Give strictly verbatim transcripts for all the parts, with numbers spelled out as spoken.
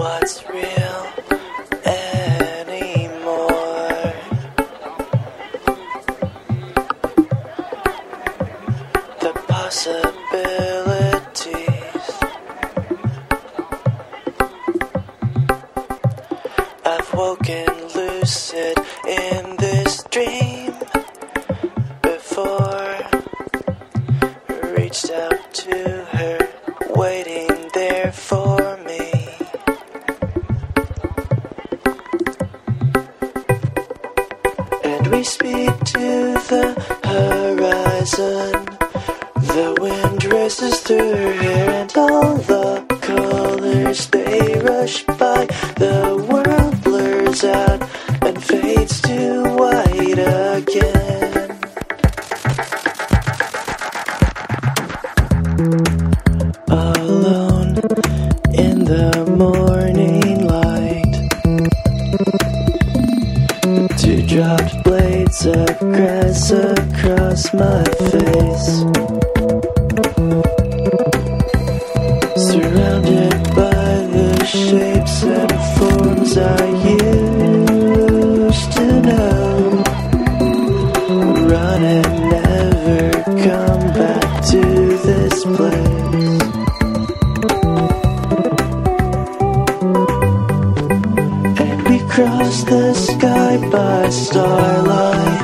what's real anymore. The possibilities I've woken lucid in this dream before. Reached out to her, waiting there for me. And we speak to the horizon. The wind races through her hair, and all the colors they rush by. The world blurs out and fades to white again. Alone in the morning light, two dropped blades of grass across my face, surrounded by the shapes and forms I used to know. Run and never come back to this place. Across the sky by starlight,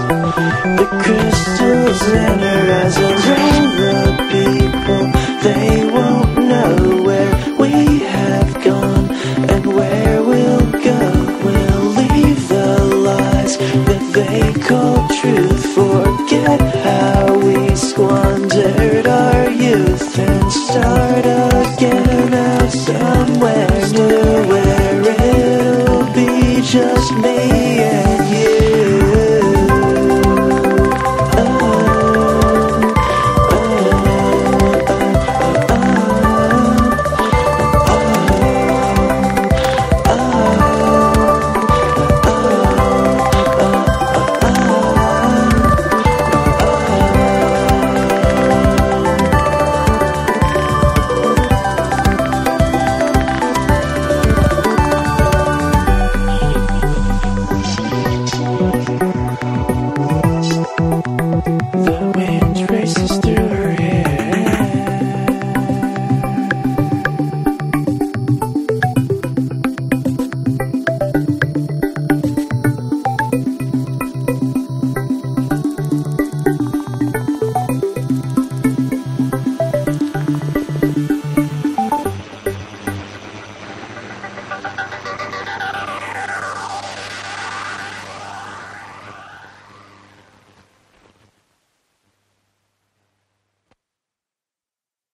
the crystals in her eyes attract the people. They won't know where we have gone and where we'll go. We'll leave the lies that they call truth. Forget how we squandered our youth and start again out somewhere new. Just me and